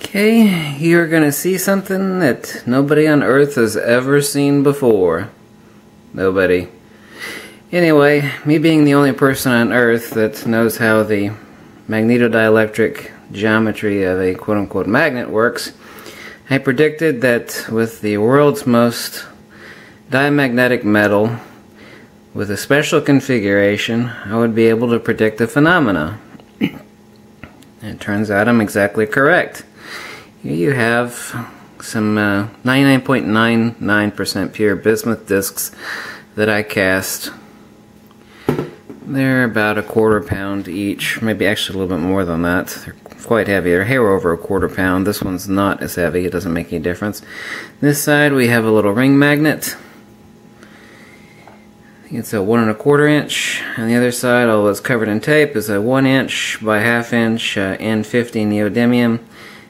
Okay, you're gonna see something that nobody on Earth has ever seen before. Nobody. Anyway, me being the only person on Earth that knows how the magnetodielectric geometry of a quote-unquote magnet works, I predicted that with the world's most diamagnetic metal, with a special configuration, I would be able to predict the phenomena. It turns out I'm exactly correct. Here you have some 99.99% pure bismuth discs that I cast. They're about a quarter pound each, maybe actually a little bit more than that. They're quite heavy. They're hair over a quarter pound. This one's not as heavy. It doesn't make any difference. This side we have a little ring magnet. I think it's a 1 1/4 inch. On the other side, although it's covered in tape, is a 1 inch by 1/2 inch N50 neodymium,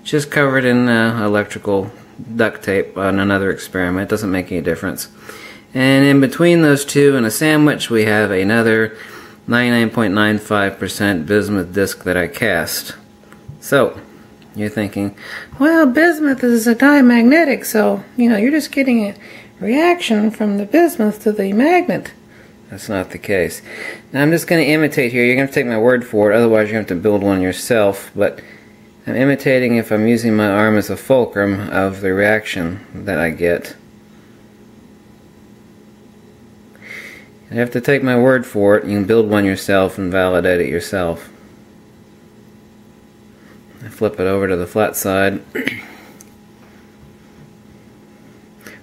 just covered in electrical duct tape on another experiment. It doesn't make any difference. And in between those two, in a sandwich, we have another 99.95% bismuth disc that I cast. So, you're thinking, well, bismuth is a diamagnetic, so you know you're just getting a reaction from the bismuth to the magnet. That's not the case. Now I'm just going to imitate here. You're going to have to take my word for it, otherwise you're going to have to build one yourself, but I'm imitating if I'm using my arm as a fulcrum of the reaction that I get. You have to take my word for it. You can build one yourself and validate it yourself. I flip it over to the flat side.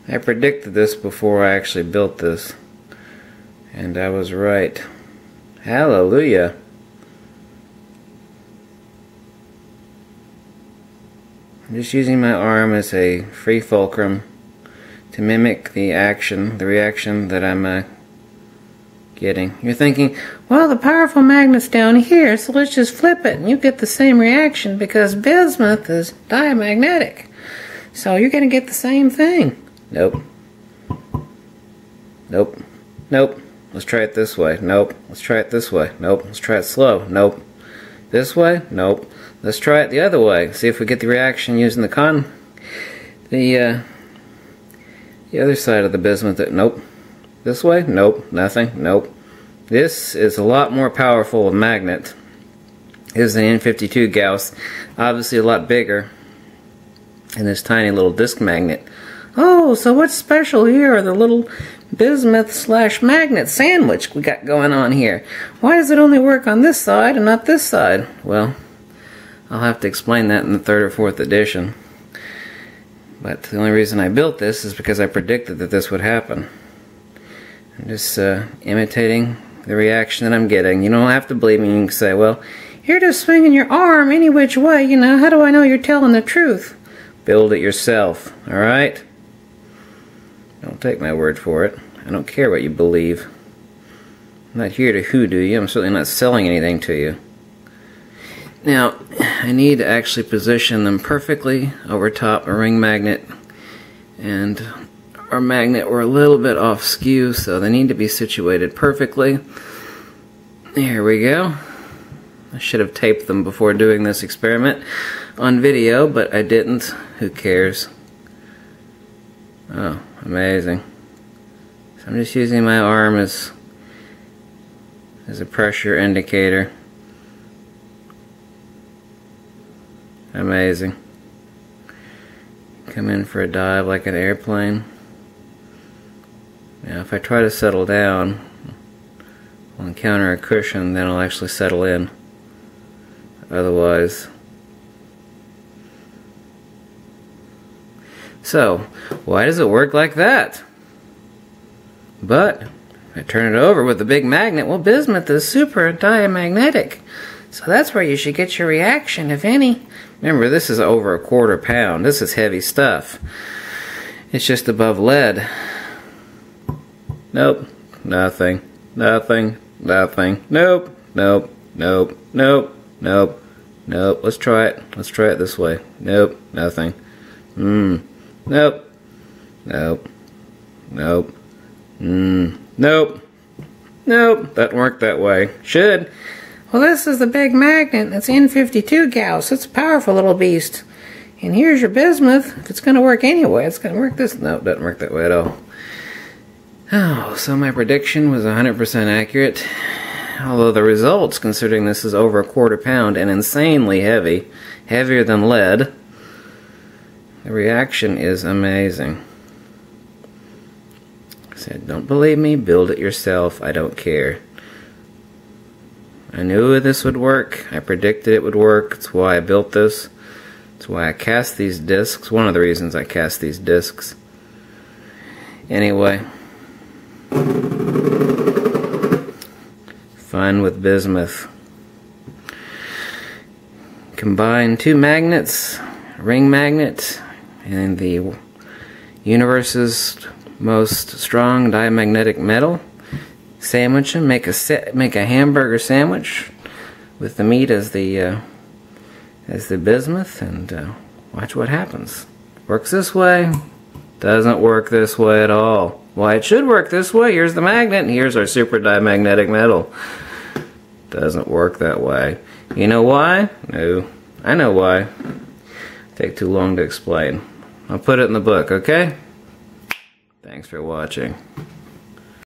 I predicted this before I actually built this, and I was right. Hallelujah! I'm just using my arm as a free fulcrum to mimic the reaction that I'm getting. You're thinking, well, the powerful magnet's down here, so let's just flip it and you get the same reaction because bismuth is diamagnetic. So you're going to get the same thing. Nope. Nope. Nope. Let's try it this way. Nope. Let's try it this way. Nope. Let's try it slow. Nope. This way? Nope. Let's try it the other way. See if we get the reaction using the other side of the bismuth. Nope. This way? Nope. Nothing. Nope. This is a lot more powerful a magnet. This is an N52 Gauss. Obviously a lot bigger than this tiny little disc magnet. Oh, so what's special here are the little bismuth/magnet sandwich we got going on here. Why does it only work on this side and not this side? Well, I'll have to explain that in the 3rd or 4th edition. But the only reason I built this is because I predicted that this would happen. I'm just imitating the reaction that I'm getting. You don't have to believe me. You can say, well, you're just swinging your arm any which way, you know. How do I know you're telling the truth? Build it yourself, alright? Don't take my word for it. I don't care what you believe. I'm not here to hoodoo you. I'm certainly not selling anything to you. Now, I need to actually position them perfectly over top a ring magnet. And our magnet were a little bit off skew, so they need to be situated perfectly. Here we go. I should have taped them before doing this experiment on video, but I didn't. Who cares? Oh, amazing. So I'm just using my arm as a pressure indicator. Amazing. Come in for a dive like an airplane. Now if I try to settle down, I'll encounter a cushion, then I'll actually settle in. Otherwise. So, why does it work like that? But, if I turn it over with a big magnet, well, bismuth is super diamagnetic. So that's where you should get your reaction, if any. Remember, this is over a quarter pound. This is heavy stuff. It's just above lead. Nope. Nothing. Nothing. Nothing. Nope. Nope. Nope. Nope. Nope. Nope. Let's try it. Let's try it this way. Nope. Nothing. Nope. Nope. Nope. Nope. Nope. That worked that way. Should. Well, this is the big magnet. It's N52 Gauss. It's a powerful little beast. And here's your bismuth. If it's going to work anyway, it's going to work this... No, it doesn't work that way at all. Oh, so my prediction was 100% accurate. Although the results, considering this is over a quarter pound and insanely heavy, heavier than lead, the reaction is amazing. I said, don't believe me, build it yourself, I don't care. I knew this would work, I predicted it would work, it's why I built this. It's why I cast these discs, one of the reasons I cast these discs. Anyway. Fun with bismuth. Combine two magnets, a ring magnet, and the universe's most strong diamagnetic metal. Sandwich them, make a hamburger sandwich with the meat as the bismuth, and watch what happens. Works this way, doesn't work this way at all. Why it should work this way, here's the magnet, and here's our super diamagnetic metal. Doesn't work that way. You know why? No. I know why. Take too long to explain. I'll put it in the book, okay? Thanks for watching.